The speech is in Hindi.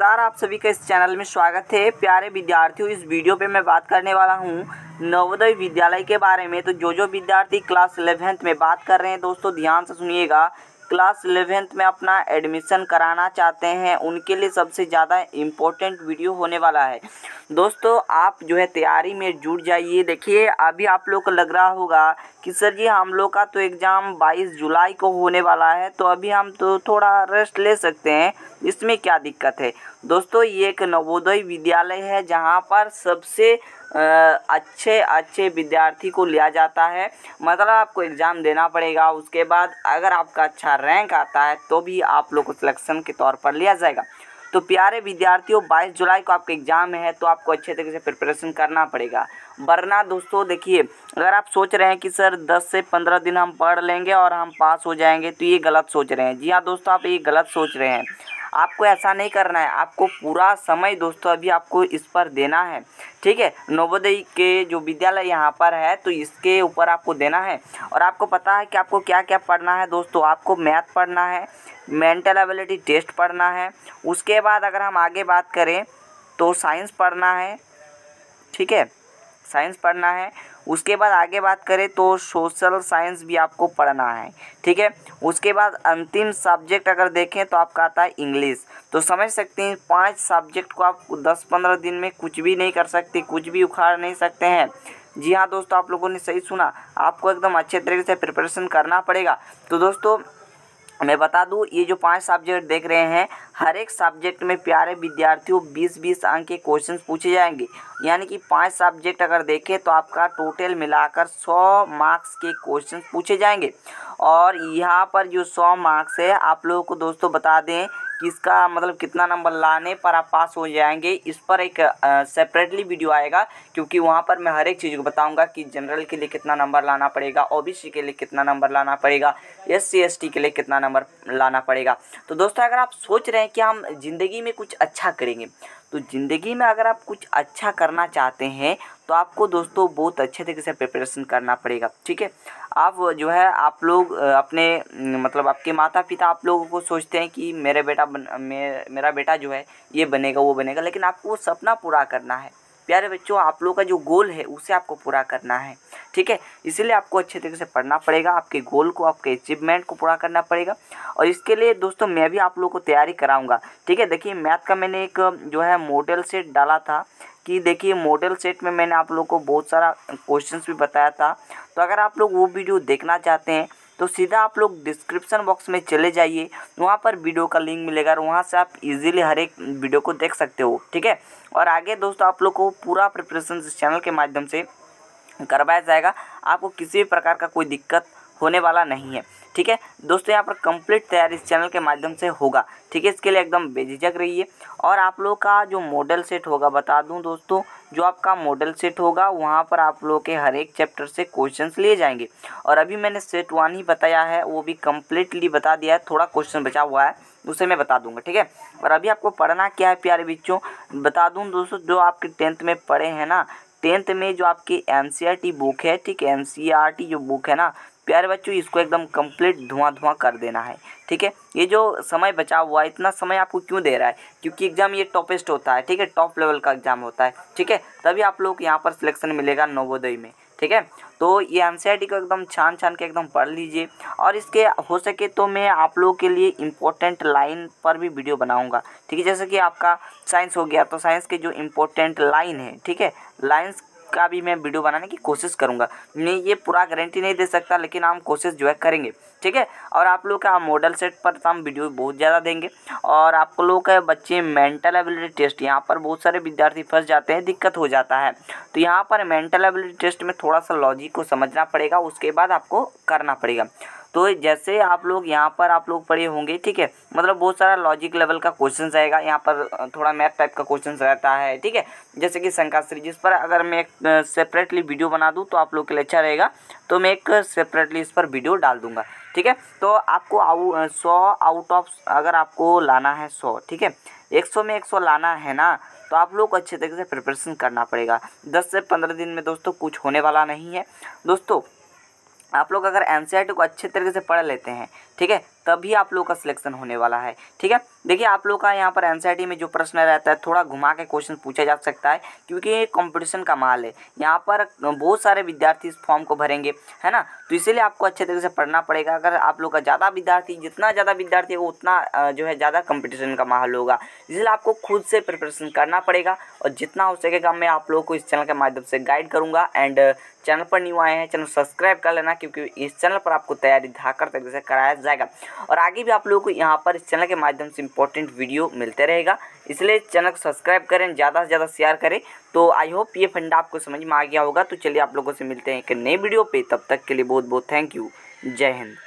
नमस्कार, आप सभी का इस चैनल में स्वागत है। प्यारे विद्यार्थियों, इस वीडियो पे मैं बात करने वाला हूँ नवोदय विद्यालय के बारे में। तो जो विद्यार्थी क्लास 11th में बात कर रहे हैं दोस्तों, ध्यान से सुनिएगा। क्लास 11th में अपना एडमिशन कराना चाहते हैं उनके लिए सबसे ज़्यादा इम्पोर्टेंट वीडियो होने वाला है। दोस्तों आप जो है तैयारी में जुट जाइए। देखिए अभी आप लोग को लग रहा होगा कि सर जी हम लोग का तो एग्ज़ाम 22 जुलाई को होने वाला है, तो अभी हम तो थोड़ा रेस्ट ले सकते हैं, इसमें क्या दिक्कत है। दोस्तों ये एक नवोदय विद्यालय है जहाँ पर सबसे अच्छे विद्यार्थी को लिया जाता है। मतलब आपको एग्ज़ाम देना पड़ेगा, उसके बाद अगर आपका अच्छा रैंक आता है तो भी आप लोग को सिलेक्शन के तौर पर लिया जाएगा। तो प्यारे विद्यार्थियों, 22 जुलाई को आपका एग्ज़ाम है तो आपको अच्छे तरीके से प्रिपरेशन करना पड़ेगा, वरना दोस्तों देखिए अगर आप सोच रहे हैं कि सर 10 से 15 दिन हम पढ़ लेंगे और हम पास हो जाएंगे, तो ये गलत सोच रहे हैं। जी हाँ दोस्तों, आप ये गलत सोच रहे हैं। आपको ऐसा नहीं करना है, आपको पूरा समय दोस्तों अभी आपको इस पर देना है, ठीक है। नवोदय के जो विद्यालय यहाँ पर है तो इसके ऊपर आपको देना है। और आपको पता है कि आपको क्या क्या पढ़ना है। दोस्तों आपको मैथ पढ़ना है, मेंटल एबिलिटी टेस्ट पढ़ना है, उसके बाद अगर हम आगे बात करें तो साइंस पढ़ना है, ठीक है, साइंस पढ़ना है। उसके बाद आगे बात करें तो सोशल साइंस भी आपको पढ़ना है, ठीक है। उसके बाद अंतिम सब्जेक्ट अगर देखें तो आपका आता है इंग्लिश। तो समझ सकते हैं 5 सब्जेक्ट को आप 10-15 दिन में कुछ भी नहीं कर सकते, कुछ भी उखाड़ नहीं सकते हैं। जी हाँ दोस्तों, आप लोगों ने सही सुना, आपको एकदम अच्छे तरीके से प्रिपरेशन करना पड़ेगा। तो दोस्तों मैं बता दूं, ये जो 5 सब्जेक्ट देख रहे हैं, हर एक सब्जेक्ट में प्यारे विद्यार्थियों 20-20 अंक के क्वेश्चन पूछे जाएंगे। यानी कि 5 सब्जेक्ट अगर देखें तो आपका टोटल मिलाकर 100 मार्क्स के क्वेश्चन पूछे जाएंगे। और यहाँ पर जो 100 मार्क्स है, आप लोगों को दोस्तों बता दें कि इसका मतलब कितना नंबर लाने पर आप पास हो जाएंगे, इस पर एक सेपरेटली वीडियो आएगा, क्योंकि वहाँ पर मैं हर एक चीज़ को बताऊंगा कि जनरल के लिए कितना नंबर लाना पड़ेगा, ओबीसी के लिए कितना नंबर लाना पड़ेगा, SC ST के लिए कितना नंबर लाना पड़ेगा। तो दोस्तों अगर आप सोच रहे हैं कि हम ज़िंदगी में कुछ अच्छा करेंगे, तो ज़िंदगी में अगर आप कुछ अच्छा करना चाहते हैं तो आपको दोस्तों बहुत अच्छे तरीके से प्रिपरेशन करना पड़ेगा, ठीक है। आप जो है आप लोग अपने मतलब आपके माता पिता आप लोगों को सोचते हैं कि मेरा बेटा जो है ये बनेगा वो बनेगा, लेकिन आपको वो सपना पूरा करना है। प्यारे बच्चों, आप लोगों का जो गोल है उसे आपको पूरा करना है, ठीक है। इसीलिए आपको अच्छे तरीके से पढ़ना पड़ेगा, आपके गोल को, आपके अचीवमेंट को पूरा करना पड़ेगा। और इसके लिए दोस्तों मैं भी आप लोगों को तैयारी कराऊंगा, ठीक है। देखिए मैथ का मैंने एक जो है मॉडल सेट डाला था, कि देखिए मॉडल सेट में मैंने आप लोगों को बहुत सारा क्वेश्चन भी बताया था। तो अगर आप लोग वो वीडियो देखना चाहते हैं तो सीधा आप लोग डिस्क्रिप्शन बॉक्स में चले जाइए, वहाँ पर वीडियो का लिंक मिलेगा और वहाँ से आप इजीली हर एक वीडियो को देख सकते हो, ठीक है। और आगे दोस्तों आप लोग को पूरा प्रिपरेशन इस चैनल के माध्यम से करवाया जाएगा, आपको किसी भी प्रकार का कोई दिक्कत होने वाला नहीं है, ठीक है। दोस्तों यहाँ पर कंप्लीट तैयारी इस चैनल के माध्यम से होगा, ठीक है। इसके लिए एकदम बेझिझक रहिए। और आप लोग का जो मॉडल सेट होगा, बता दूं दोस्तों, जो आपका मॉडल सेट होगा वहाँ पर आप लोग के हर एक चैप्टर से क्वेश्चंस लिए जाएंगे। और अभी मैंने सेट 1 ही बताया है, वो भी कम्प्लीटली बता दिया है, थोड़ा क्वेश्चन बचा हुआ है उसे मैं बता दूंगा, ठीक है। और अभी आपको पढ़ना क्या है प्यारे बच्चों, बता दूँ दोस्तों, जो आपके 10th में पढ़े हैं ना, 10th में जो आपकी NCERT बुक है, ठीक है, NCERT जो बुक है ना प्यारे बच्चों, इसको एकदम कंप्लीट धुआं कर देना है, ठीक है। ये जो समय बचा हुआ है, इतना समय आपको क्यों दे रहा है, क्योंकि एग्ज़ाम ये टॉपेस्ट होता है, ठीक है, टॉप लेवल का एग्ज़ाम होता है, ठीक है। तभी आप लोग यहाँ पर सिलेक्शन मिलेगा नवोदय में, ठीक है। तो ये NCERT को एकदम छान के एकदम पढ़ लीजिए। और इसके हो सके तो मैं आप लोगों के लिए इम्पोर्टेंट लाइन पर भी वीडियो बनाऊंगा, ठीक है। जैसे कि आपका साइंस हो गया तो साइंस के जो इम्पोर्टेंट लाइन है, ठीक है, लाइन्स का भी मैं वीडियो बनाने की कोशिश करूंगा। मैं ये पूरा गारंटी नहीं दे सकता, लेकिन हम कोशिश जो है करेंगे, ठीक है। और आप लोग का मॉडल सेट पर हम वीडियो बहुत ज़्यादा देंगे। और आप लोग के बच्चे मेंटल एबिलिटी टेस्ट, यहाँ पर बहुत सारे विद्यार्थी फंस जाते हैं, दिक्कत हो जाता है। तो यहाँ पर मेंटल एबिलिटी टेस्ट में थोड़ा सा लॉजिक को समझना पड़ेगा, उसके बाद आपको करना पड़ेगा। तो जैसे आप लोग यहाँ पर आप लोग पढ़े होंगे, ठीक है, मतलब बहुत सारा लॉजिक लेवल का क्वेश्चन आएगा, यहाँ पर थोड़ा मैथ टाइप का क्वेश्चन रहता है, ठीक है। जैसे कि शंकास्त्री, जिस पर अगर मैं एक सेपरेटली वीडियो बना दूँ तो आप लोग के लिए अच्छा रहेगा, तो मैं एक सेपरेटली इस पर वीडियो डाल दूँगा, ठीक है। तो आपको 100 आउट ऑफ अगर आपको लाना है 100, ठीक है, 100 में 100 लाना है ना, तो आप लोग को अच्छे तरीके से प्रिपरेशन करना पड़ेगा। 10 से 15 दिन में दोस्तों कुछ होने वाला नहीं है। दोस्तों आप लोग अगर NCERT को अच्छे तरीके से पढ़ लेते हैं, ठीक है, तभी आप लोग का सिलेक्शन होने वाला है। ठीक है, देखिए आप लोग का यहाँ पर एनसीईआरटी में जो प्रश्न रहता है थोड़ा घुमा के क्वेश्चन पूछा जा सकता है, क्योंकि ये कॉम्पिटिशन का माल है। यहाँ पर बहुत सारे विद्यार्थी इस फॉर्म को भरेंगे, है ना, तो इसीलिए आपको अच्छे तरीके से पढ़ना पड़ेगा। अगर आप लोग का ज़्यादा विद्यार्थी, जितना ज़्यादा विद्यार्थी है उतना जो है ज़्यादा कॉम्पिटिशन का माहौल होगा, इसलिए आपको खुद से प्रिपरेशन करना पड़ेगा। और जितना हो सकेगा मैं आप लोगों को इस चैनल के माध्यम से गाइड करूँगा। एंड चैनल पर न्यू आए हैं, चैनल सब्सक्राइब कर लेना, क्योंकि इस चैनल पर आपको तैयारी धाकर तरीके से कराया जाएगा। और आगे भी आप लोगों को यहाँ पर इस चैनल के माध्यम से इंपॉर्टेंट वीडियो मिलते रहेगा, इसलिए चैनल को सब्सक्राइब करें, ज़्यादा से ज़्यादा शेयर करें। तो आई होप ये फंडा आपको समझ में आ गया होगा। तो चलिए आप लोगों से मिलते हैं एक नई वीडियो पे, तब तक के लिए बहुत बहुत थैंक यू। जय हिंद।